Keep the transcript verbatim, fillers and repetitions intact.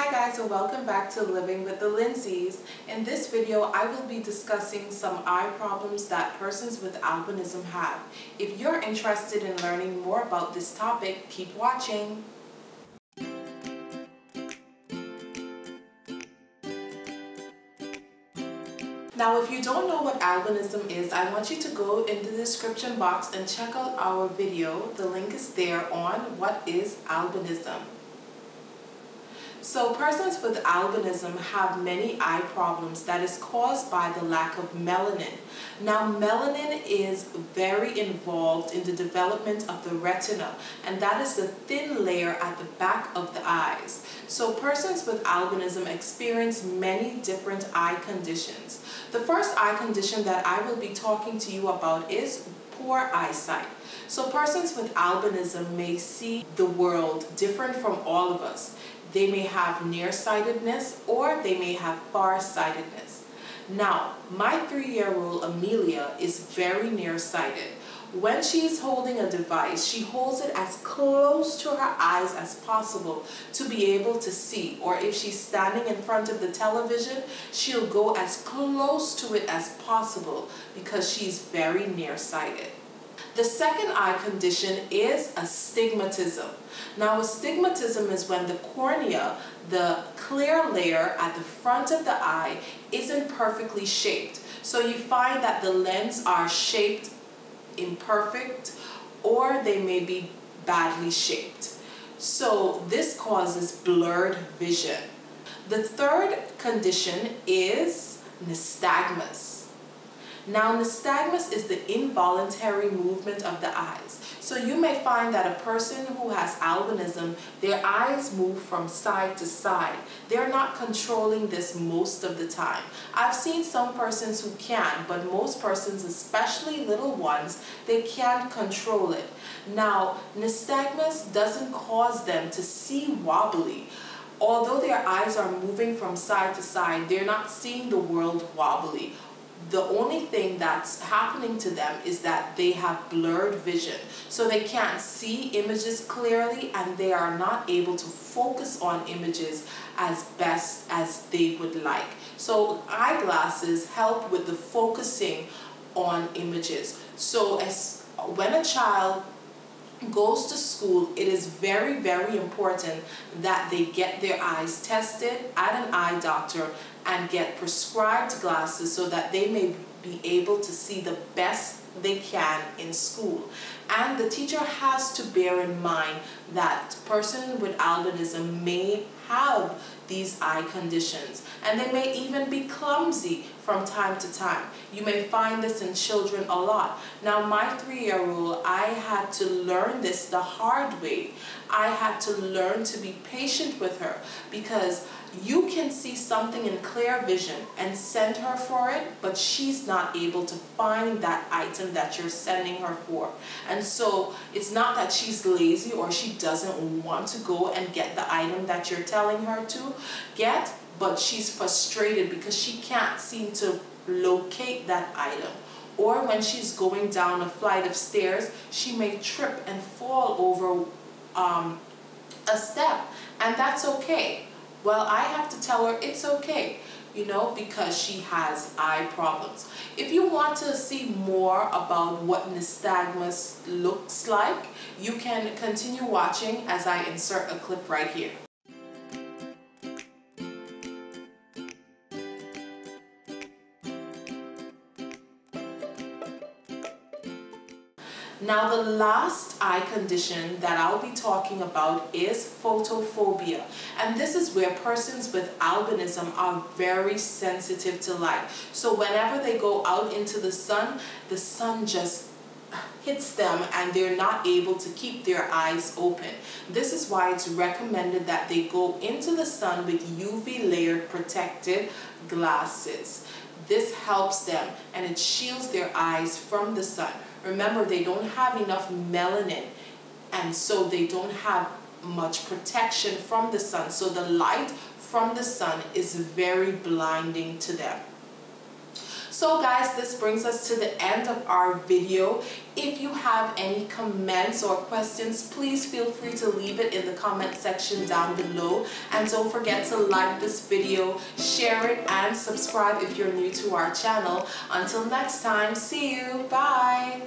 Hi guys, and welcome back to Living with the Lindsays. In this video, I will be discussing some eye problems that persons with albinism have. If you're interested in learning more about this topic, keep watching. Now, if you don't know what albinism is, I want you to go in the description box and check out our video. The link is there on what is albinism. So persons with albinism have many eye problems that is caused by the lack of melanin. Now, melanin is very involved in the development of the retina, and that is the thin layer at the back of the eyes. So persons with albinism experience many different eye conditions. The first eye condition that I will be talking to you about is poor eyesight. So persons with albinism may see the world different from all of us. They may have nearsightedness, or they may have farsightedness. Now, my three-year-old Amelia is very nearsighted. When she's holding a device, she holds it as close to her eyes as possible to be able to see. Or if she's standing in front of the television, she'll go as close to it as possible because she's very nearsighted. The second eye condition is astigmatism. Now, astigmatism is when the cornea, the clear layer at the front of the eye, isn't perfectly shaped. So you find that the lenses are shaped imperfect, or they may be badly shaped. So this causes blurred vision. The third condition is nystagmus. Now, nystagmus is the involuntary movement of the eyes. So you may find that a person who has albinism, their eyes move from side to side. They're not controlling this most of the time. I've seen some persons who can, but most persons, especially little ones, they can't control it. Now, nystagmus doesn't cause them to see wobbly. Although their eyes are moving from side to side, they're not seeing the world wobbly. The only thing that's happening to them is that they have blurred vision. So they can't see images clearly, and they are not able to focus on images as best as they would like. So eyeglasses help with the focusing on images. So as when a child goes to school, it is very, very important that they get their eyes tested at an eye doctor and get prescribed glasses so that they may be able to see the best they can in school. And the teacher has to bear in mind that person with albinism may have these eye conditions, and they may even be clumsy from time to time. You may find this in children a lot. Now, my three-year-old, I had to learn this the hard way. I had to learn to be patient with her, because you can see something in clear vision and send her for it, but she's not able to find that item that you're sending her for. And so it's not that she's lazy or she doesn't want to go and get the item that you're telling her to get, but she's frustrated because she can't seem to locate that item. Or when she's going down a flight of stairs, she may trip and fall over um, a step, and that's okay. Well, I have to tell her it's okay, you know, because she has eye problems. If you want to see more about what nystagmus looks like, you can continue watching as I insert a clip right here. Now, the last eye condition that I'll be talking about is photophobia. And this is where persons with albinism are very sensitive to light. So whenever they go out into the sun, the sun just hits them and they're not able to keep their eyes open. This is why it's recommended that they go into the sun with U V layered protective glasses. This helps them, and it shields their eyes from the sun. Remember, they don't have enough melanin, and so they don't have much protection from the sun. So the light from the sun is very blinding to them. So guys, this brings us to the end of our video. If you have any comments or questions, please feel free to leave it in the comment section down below. And don't forget to like this video, share it, and subscribe if you're new to our channel. Until next time, see you. Bye.